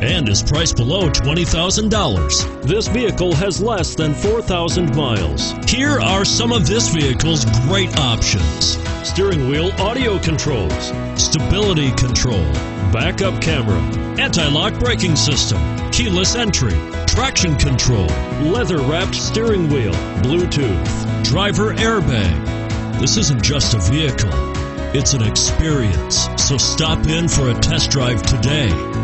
and is priced below $20,000. This vehicle has less than 4,000 miles. Here are some of this vehicle's great options: steering wheel audio controls, stability control, backup camera, anti-lock braking system, keyless entry, traction control, leather-wrapped steering wheel, Bluetooth, driver airbag. This isn't just a vehicle, it's an experience. So stop in for a test drive today.